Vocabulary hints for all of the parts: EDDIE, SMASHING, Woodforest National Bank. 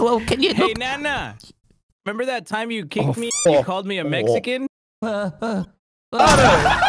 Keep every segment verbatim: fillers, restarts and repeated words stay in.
Well, can you? Hey, look? Nana. Remember that time you kicked oh, me? And you called me a Mexican. Uh, uh, uh. Oh, no.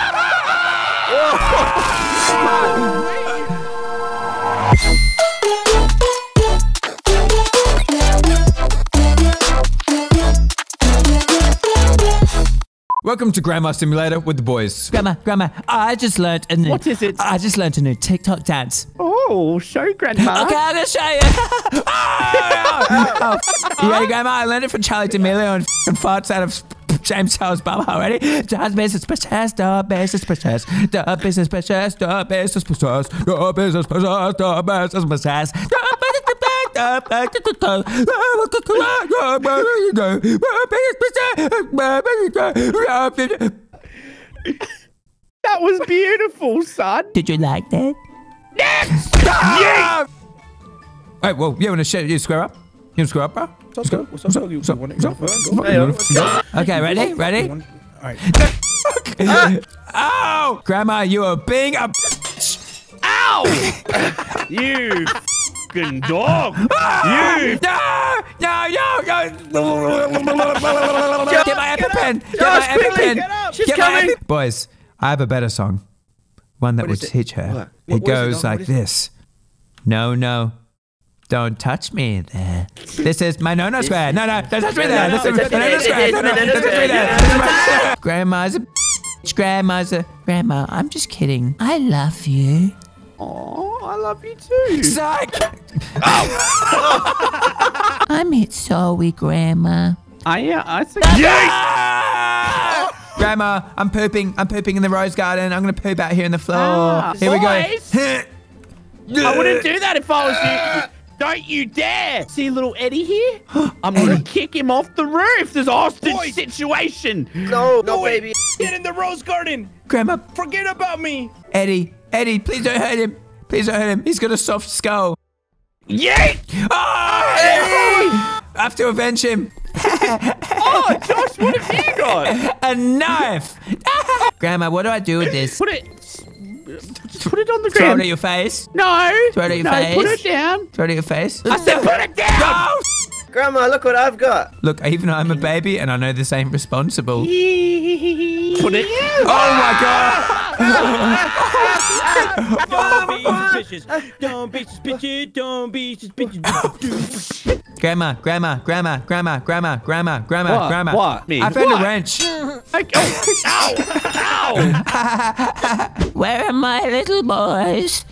Welcome to Grandma Simulator with the boys. Grandma, Grandma, I just learned a new... What is it? I just learned a new TikTok dance. Oh, show Grandma. Okay, I'll just show you. oh, oh, oh. You ready, Grandma? I learned it from Charlie D'Amelio and f***ing farts out of James Charles Bummer already. Jazz business, business, da business, business, da business, business, da business, business, da business, business, da business, business, that was beautiful, son. Did you like that? Next! Yeah! Hey, well, you want to square up? You want to square up, bro? Let's go. Okay, ready? Ready? All right. uh, Ow! Grandma, you are being a bitch. Ow! You... dog! Ah, you! No! No! No! No! Get my EpiPen! Get my EpiPen! Get my EpiPen! Boys, I have a better song. One that would teach her. What? It what goes it like this. It? No, no. Don't touch me there. This is my no-no square. No, no. Don't touch me there. This is my no-no square. No, no. Don't touch me there. Grandma's a bitch. Grandma's a... Grandma, I'm just kidding. I love you. Oh, I love you too. Psych! Oh. I'm hit sorry, Grandma. I yeah, I said yes! Grandma, I'm pooping. I'm pooping in the rose garden. I'm gonna poop out here in the floor. Ah, here boys. We go. I wouldn't do that if I was you. Don't you dare! See little Eddie here? I'm gonna Eddie. kick him off the roof. There's a hostage Boy. situation. No, no, baby. Get in the rose garden. Grandma, forget about me. Eddie. Eddie, please don't hurt him. Please don't hurt him. He's got a soft skull. Yeet! Oh, Eddie! I have to avenge him. Oh, Josh, what have you got? A knife. Grandma, what do I do with this? Put it... Just put it on the ground. Throw it at your face. No. Throw it at your no, face. No, put it down. Throw it at your face. I said put it down! Oh, Grandma, look what I've got. Look, even I'm a baby and I know this ain't responsible. Put it... Oh, my God! Don't be suspicious. Don't be suspicious. Don't be suspicious. Grandma, grandma, grandma, grandma, grandma, grandma, grandma, what? grandma. What? I found what? a wrench. Ow! Ow! Where are my little boys?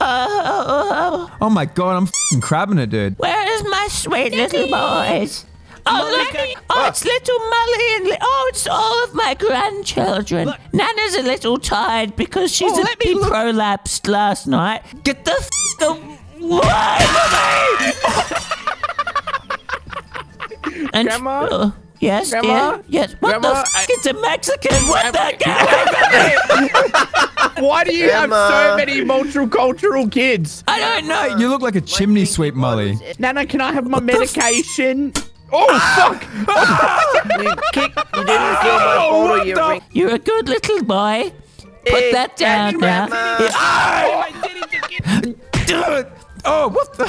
Oh! Oh my God, I'm f***ing crabbing it, dude. Where is my sweet little boys? Oh, look. Oh, it's little Molly and li oh, it's all of my grandchildren. Look. Nana's a little tired because she's oh, a bit prolapsed last night. Get the f away from me! Grandma? Uh, yes, Grandma? Dear? Yes. What Grandma? the f? I it's a Mexican. What the Why do you Grandma. have so many multicultural kids? I don't know. You look like a chimney sweep, Molly. Nana, can I have my what medication? Oh, fuck! You kicked, you didn't kill my bottle, you ring. You're a good little boy. Put hey, that down now. Yeah. Oh, I did it again. Oh, what the?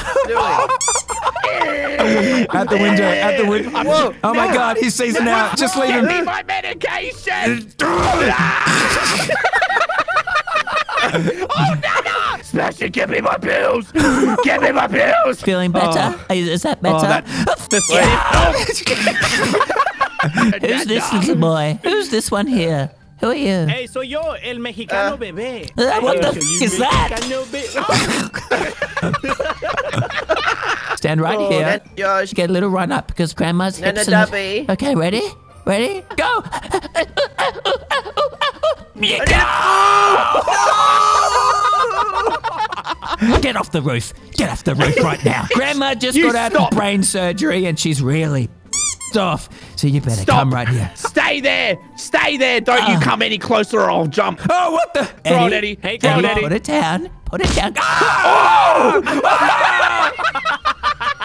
At the window, at the window. Whoa, oh, no. my God, he's seasoned no, out. Just leave him. Give me my medication! Oh, no! Smashing, give me my pills! Give me my pills! Feeling better? Oh. Is that better? Oh, that, this yeah. Who's this little boy? Who's this one here? Who are you? Hey, soy yo, el mexicano uh, bebé. Uh, what the f is that? Stand right oh, here. That, get a little run up because Grandma's hips and... Okay, ready? Ready? Go! Get off the roof. Get off the roof right now. Grandma just you got out stop. of brain surgery and she's really off. So you better stop. come right here. Stay there. Stay there. Don't oh. you come any closer or I'll jump. Oh, what the? Eddie, throw it, Eddie. Hey, throw it, Eddie. Put it down. Put it down. Oh!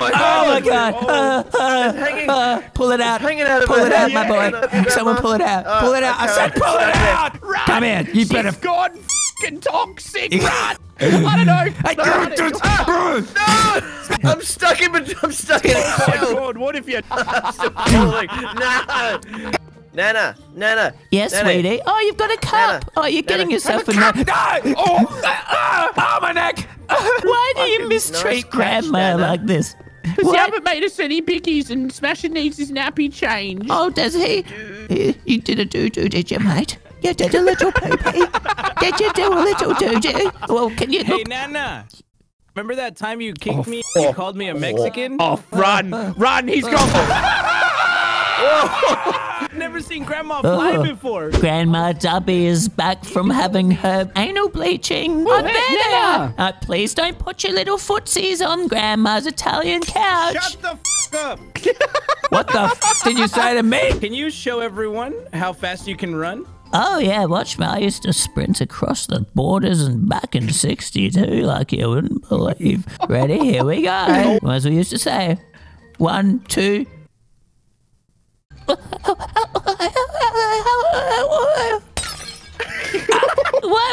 Oh, my God. Uh, uh, uh, pull it out. Hanging out pull it out, my boy. Someone pull it out. Pull it out. I said pull it out. Come in. You better. She's gone f***ing toxic. Run. I don't know. I don't do ah, no! I'm stuck in. I'm stuck in. Oh my God! What if you? I'm still falling. No. Nana, Nana. Yes, Nana. Sweetie. Oh, you've got a cup. Nana. Oh, you're Nana. Getting yourself a cup. No. Oh, ah, ah, my neck. Why do you mistreat nice grandma catch, like this? Because you haven't made us any pickies, and Smashing needs his nappy change. Oh, does he? You did a doo-doo, did you, mate? You did a little poo-pee. Did you do a little doo-doo? Well, can you look? Hey, Nana. Remember that time you kicked oh, me and you called me a Mexican? Oh, oh run. Uh, run. He's uh, gone. Uh, Never seen Grandma fly oh, before. Grandma Dubby is back from having her anal bleaching. Oh, hey, Nana. Uh, please don't put your little footsies on Grandma's Italian couch. Shut the f*** up. What the f*** did you say to me? Can you show everyone how fast you can run? Oh, yeah, watch me. I used to sprint across the borders and back in sixty-two like you wouldn't believe. Ready? Here we go. As we used to say, one, two. Why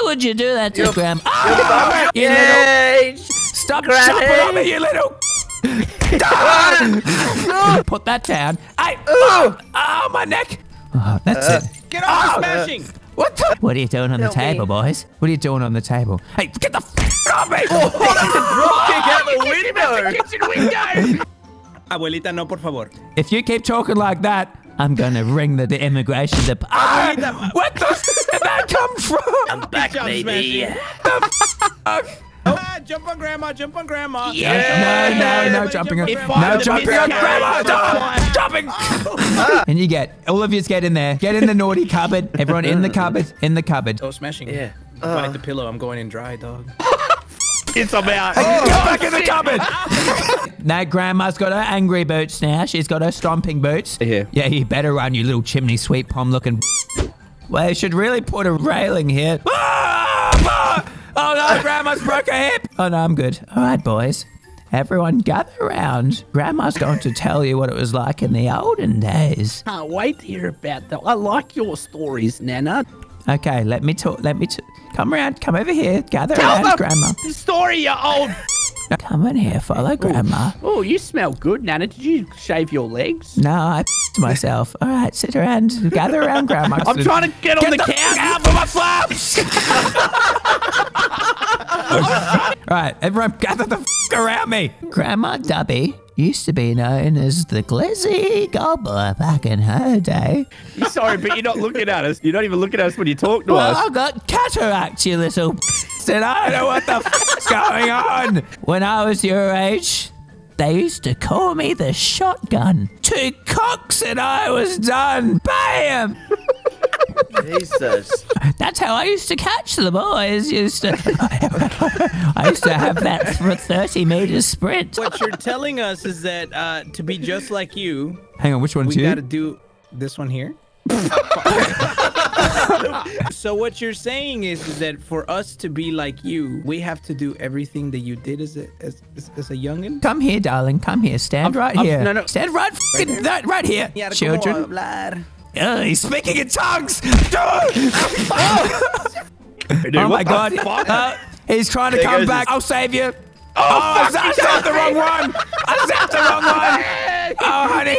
would you do that to your Graham? Oh, you little... Stop jumping on me, you little... Put that down. Hey, oh, oh, my neck. Oh, that's uh, it. Get off oh, Smashing! Uh, what the? What are you doing on the table, me. boys? What are you doing on the table? Hey, get the f*** off me! Oh, oh, that's a drop kick out the window! Abuelita, no, por favor. If you keep talking like that, I'm gonna ring the, the immigration department. Ah, what the f*** did that come from? I'm back, baby. The f***? Oh. Jump on Grandma, jump on Grandma. Yeah. No, no, no, no jumping on Grandma. No, jumping on Grandma. Stop jumping. Oh. And you get, all of you get in there. Get in the naughty cupboard. Everyone in the cupboard, in the cupboard. Oh, Smashing. Yeah. Uh. Bite the pillow. I'm going in dry, dog. It's about. Hey, oh, get back shit. in the cupboard. Now, Grandma's got her angry boots now. She's got her stomping boots. Yeah. Yeah, you better run, you little chimney sweep palm looking. Well, you should really put a railing here. Oh no, Grandma's broke her hip! Oh no, I'm good. All right, boys. Everyone gather around. Grandma's going to tell you what it was like in the olden days. Can't wait to hear about that. I like your stories, Nana. Okay, let me talk. Let me t come around. Come over here. Gather tell around, Grandma. The story, you old. Come in here. Follow Grandma. Oh, you smell good, Nana. Did you shave your legs? No, I to myself. All right, sit around. Gather around, Grandma. I'm trying to get, get on the, the couch. Out for my flaps. Alright, everyone gather the f*** around me! Grandma Dubby used to be known as the Glizzy Gobbler back in her day. You're sorry, but you're not looking at us. You're not even looking at us when you talk to well, us. I've got cataracts, you little b****s, and I don't know what the f***'s going on. When I was your age, they used to call me the shotgun. Two cocks and I was done. Bam! Jesus. That's how I used to catch the boys. Used to, I used to have that for a thirty meter sprint. What you're telling us is that uh, to be just like you. Hang on, which one's you? We gotta do this one here. So what you're saying is, is that for us to be like you, we have to do everything that you did as a as, as a youngin. Come here, darling. Come here. Stand I'm, right I'm, here. No, no. Stand right, right here. That right here. Yeah, children. Uh, he's speaking in tongues! Oh, oh my God. Uh, he's trying to there come back. His... I'll save you. Oh, oh fuck, I zapped the wrong one. I zapped the wrong one. Oh, honey.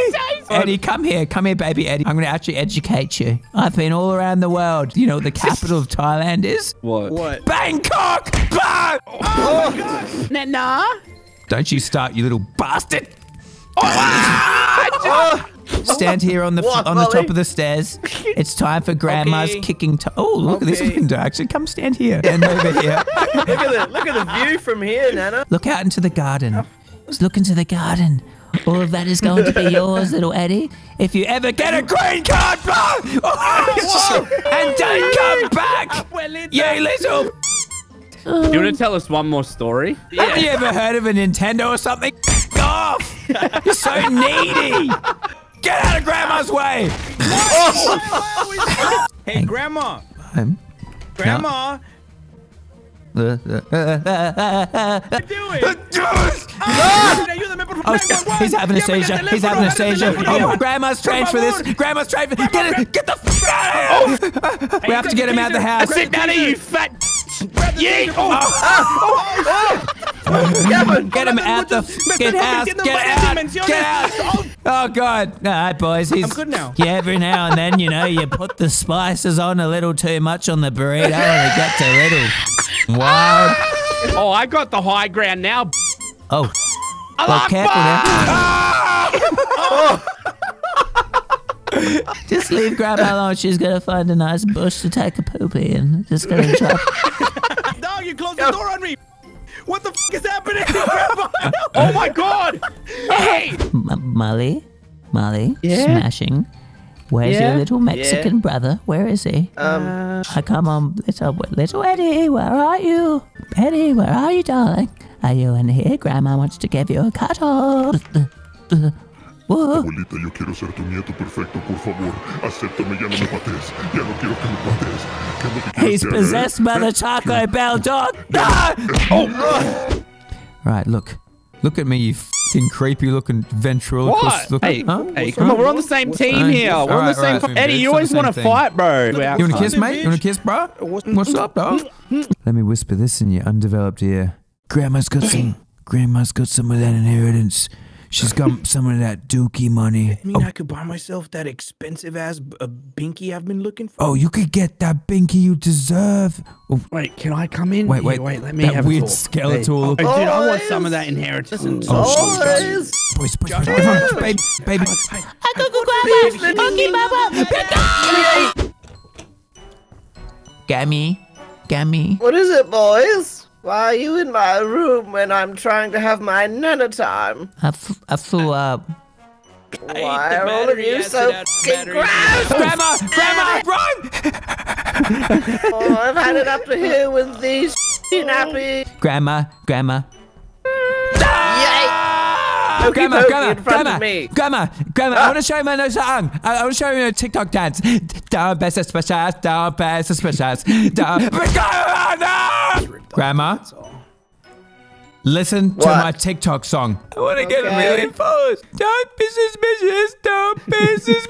Eddie, come here. Come here, baby Eddie. I'm going to actually educate you. I've been all around the world. You know what the capital of Thailand is? What? What? Bangkok! Bah! Oh, oh, my God. Nana? Don't you start, you little bastard. Oh, ah! Stand here on the what, on the Molly? top of the stairs. It's time for Grandma's okay. kicking to Oh, look okay. at this window, actually. Come stand here. Stand over here. Look at the, look at the view from here, Nana. Look out into the garden. Just look into the garden. All of that is going to be yours, little Eddie. If you ever get a green card, oh, oh, and don't come back, you little... Um, you want to tell us one more story? Yeah. Have you ever heard of a Nintendo or something? Off! You're so needy! Get out of Grandma's way! Oh. Hey, Grandma! Um, Grandma! No. What are you doing? Oh, he's having a seizure. He's having a seizure. Oh, Grandma's trained for this. Grandma's trained for this. Get, it, get the f*** out of here! We have to get him out of the house. Sit down here, you fat... Yeet! Oh, oh, oh, oh, Kevin! Get him at the fucking ass! Get out! Get out! Oh, God. All right, boys. He's, I'm good now. Yeah, every now and then, you know, you put the spices on a little too much on the burrito and it gets a little wild. Oh, I got the high ground now. Oh. Well, careful now. Oh. Just leave Grandma alone. She's gonna find a nice bush to take a poop in. Just gonna chop. No, you closed the door on me. What the f is happening, Grandma? Oh my God! Hey, M Molly, Molly, yeah? Smashing. Where's yeah? your little Mexican yeah. brother? Where is he? Um, uh, oh, come on, little little Eddie, where are you? Eddie, where are you, darling? Are you in here? Grandma wants to give you a cuddle. Whoa. Abuelita, yo quiero ser tu nieto perfecto, por favor. Acéptame, ya no me patees. Ya no quiero que me patees. ¿Qué es lo que quieres? He's possessed by the Taco Bell dog. No! Oh! Right, look. Look at me, you f***ing creepy-looking ventriloquist. What? Hey, huh? hey come on, we're on the same What's team here. We're right, on the same right, Eddie, you always want to fight, bro. You want to kiss, mate? You want to kiss, bro? What's up, dog? Let me whisper this in your undeveloped ear. Grandma's got some... Grandma's got some of that inheritance. She's got some of that dookie money. I mean, oh. I could buy myself that expensive ass b a binky I've been looking for. Oh, you could get that binky you deserve. Oh. Wait, can I come in? Wait, wait, wait. Let me that have weird a skeletal. Hey. Oh, oh, dude, I want some of that inheritance. Oh, oh, boys, boys, boys, boys, boys, boys, baby, baby. I could go grab a monkey, mama. Gammy, gammy. What is it, boys? Why are you in my room when I'm trying to have my nana time? I, f I flew up. I Why are all of you so f***ing gross? Grandma! Grandma! Run! Oh, I've had it up to here with these f***ing nappies. Grandma! Grandma! Oh, grandma, grandma, grandma, grandma, grandma, grandma, ah. I want to show you my new song. I, I want to show you a TikTok dance. Down best specials, down best specials, down. Grandma, listen what? to my TikTok song. I want to okay. get a million followers. Down best specials, down best